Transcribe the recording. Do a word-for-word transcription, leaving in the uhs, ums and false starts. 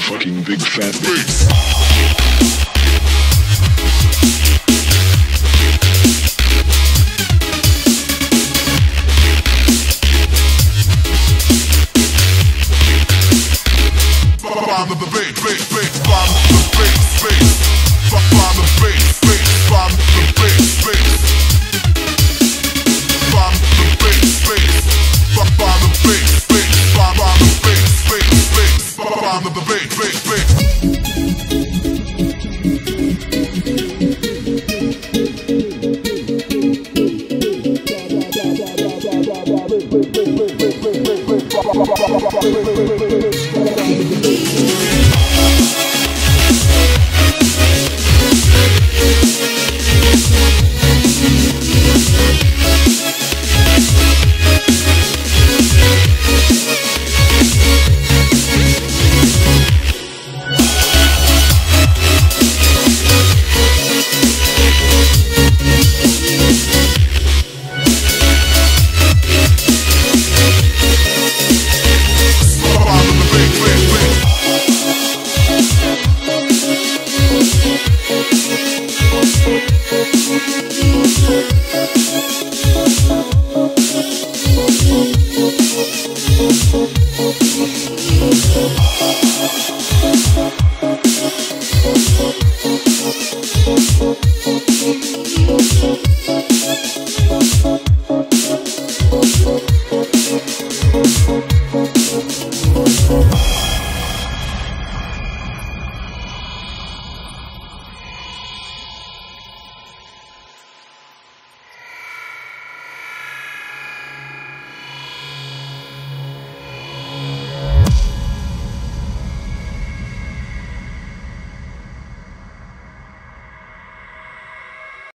motherfucking big fat bass. Bomb the bass, bass, bass, bomb the bass, bass, bomb the bass.